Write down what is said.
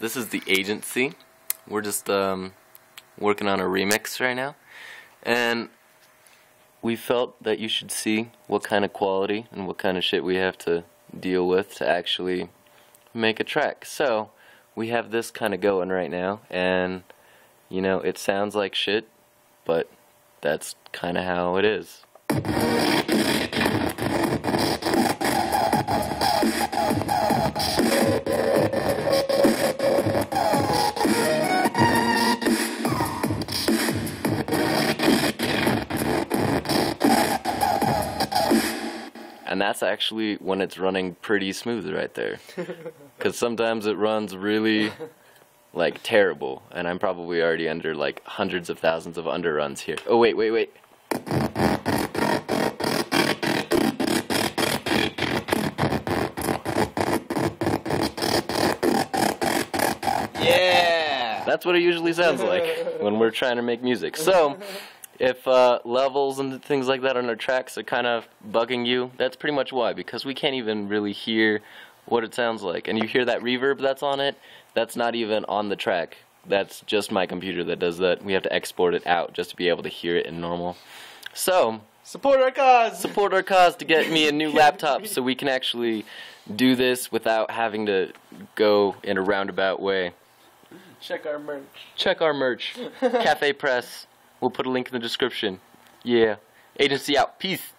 This is the agency. We're just working on a remix right now, and we felt that you should see what kind of quality and what kind of shit we have to deal with to actually make a track. So we have this kind of going right now, and you know, it sounds like shit, but that's kind of how it is. And that's actually when it's running pretty smooth right there. Because sometimes it runs really, like, terrible. And I'm probably already under, like, hundreds of thousands of underruns here. Oh, wait. Yeah! That's what it usually sounds like when we're trying to make music. So, if levels and things like that on our tracks are kind of bugging you, that's pretty much why, because we can't even really hear what it sounds like. And you hear that reverb that's on it, that's not even on the track. That's just my computer that does that. We have to export it out just to be able to hear it in normal. So, support our cause! Support our cause to get me a new laptop so we can actually do this without having to go in a roundabout way. Check our merch. Check our merch. Cafe Press. We'll put a link in the description. Yeah. Agency out. Peace.